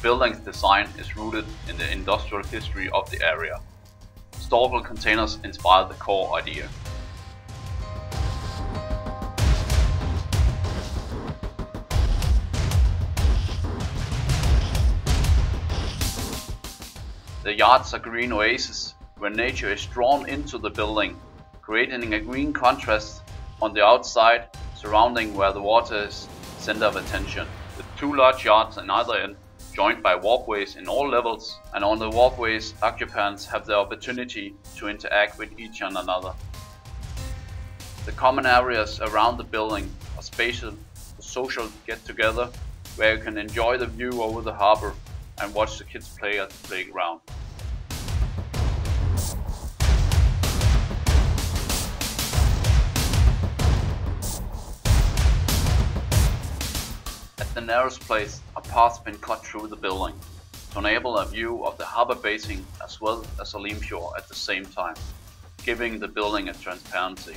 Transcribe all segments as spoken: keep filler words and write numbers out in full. building's design is rooted in the industrial history of the area. Storable containers inspired the core idea. The yards are green oases where nature is drawn into the building, creating a green contrast on the outside surrounding where the water is center of attention. With two large yards on either end, joined by walkways in all levels, and on the walkways occupants have the opportunity to interact with each and another. The common areas around the building are spacious for social get-together, where you can enjoy the view over the harbor and watch the kids play at the playground. At the narrowest place, a path's been cut through the building to enable a view of the harbour basin as well as Limfjord at the same time, giving the building a transparency.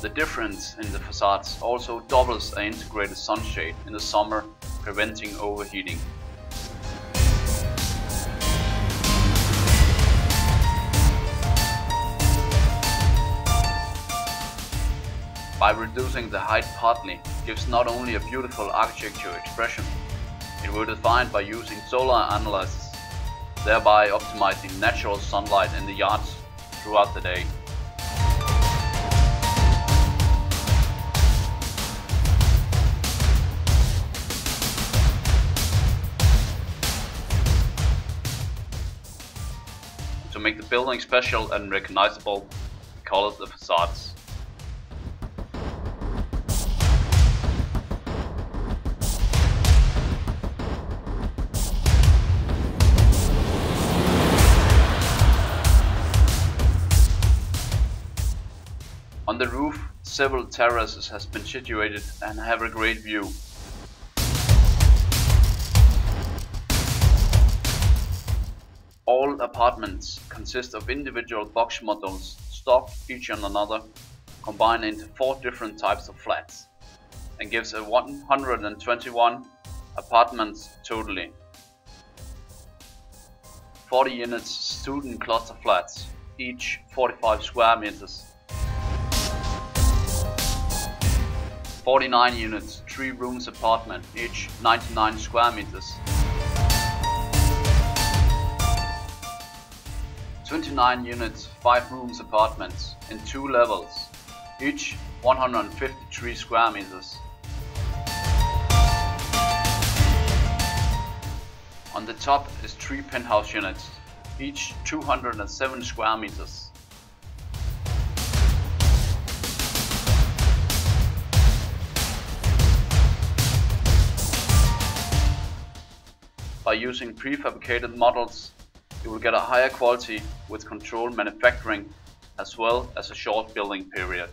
The difference in the facades also doubles an integrated sunshade in the summer, preventing overheating. By reducing the height partly, it gives not only a beautiful architectural expression, it was defined by using solar analysis, thereby optimizing natural sunlight in the yards throughout the day. To make the building special and recognizable, we call it the facades. On the roof, several terraces have been situated and have a great view. All apartments consist of individual box models stocked each on another, combined into four different types of flats, and gives a one hundred twenty-one apartments totally. forty units student cluster flats, each forty-five square meters. forty-nine units, three rooms apartment, each ninety-nine square meters. twenty-nine units, five rooms apartments in two levels, each one hundred fifty-three square meters. On the top is three penthouse units, each two hundred seven square meters. By using prefabricated models, you will get a higher quality with controlled manufacturing as well as a short building period.